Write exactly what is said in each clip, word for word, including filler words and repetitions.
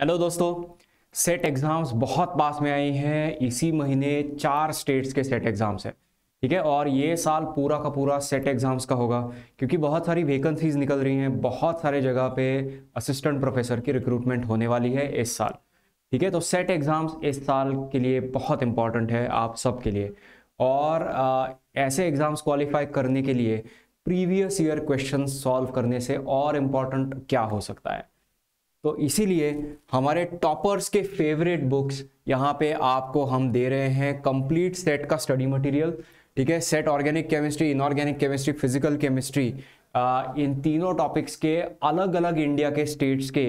Hello दोस्तों, set exams बहुत पास में आई हैं। इसी महीने चार स्टेट्स के सेट एग्जाम्स हैं, ठीक है। और ये साल पूरा का पूरा सेट एग्जाम्स का होगा, क्योंकि बहुत सारी वैकेंसीज निकल रही हैं। बहुत सारे जगह पे असिस्टेंट प्रोफेसर की रिक्रूटमेंट होने वाली है इस साल, ठीक है। तो सेट एग्ज़ाम्स इस साल के लिए बहुत इंपॉर्टेंट है आप सब के लिए। और आ, ऐसे एग्ज़ाम्स क्वालिफाई करने के लिए प्रीवियस ईयर क्वेश्चन सॉल्व करने से और इम्पॉर्टेंट क्या हो सकता है। तो इसीलिए हमारे टॉपर्स के फेवरेट बुक्स यहाँ पे आपको हम दे रहे हैं, कंप्लीट सेट का स्टडी मटेरियल, ठीक है। Set organic chemistry, inorganic chemistry, physical chemistry, इन तीनों टॉपिक्स के अलग अलग इंडिया के स्टेट्स के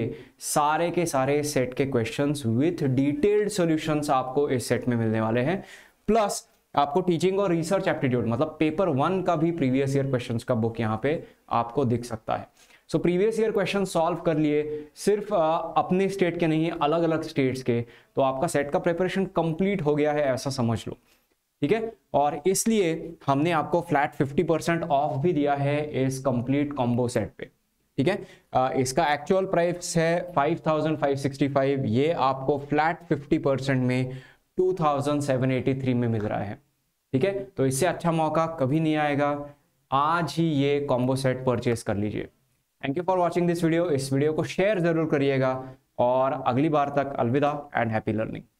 सारे के सारे सेट के क्वेश्चंस विथ डिटेल्ड सॉल्यूशंस आपको इस सेट में मिलने वाले हैं। प्लस आपको टीचिंग और रिसर्च एप्टीट्यूड मतलब पेपर वन का भी प्रीवियस ईयर क्वेश्चन का बुक यहाँ पे आपको दिख सकता है। So previous year question solve कर लिए सिर्फ आ, अपने स्टेट के नहीं, अलग अलग स्टेट्स के, तो आपका सेट का प्रिपरेशन कंप्लीट हो गया है, ऐसा समझ लो, ठीक है। और इसलिए हमने आपको फ्लैट फिफ्टी परसेंट ऑफ भी दिया है इस कंप्लीट कॉम्बो सेट पे, ठीक है। आ, इसका एक्चुअल प्राइस है five thousand five sixty five, ये आपको फ्लैट फिफ्टी परसेंट में two thousand seven eighty three में मिल रहा है, ठीक है। तो इससे अच्छा मौका कभी नहीं आएगा, आज ही ये कॉम्बो सेट परचेज कर लीजिए। Thank you for watching this video. इस वीडियो को शेयर जरूर करिएगा और अगली बार तक अलविदा एंड हैप्पी लर्निंग।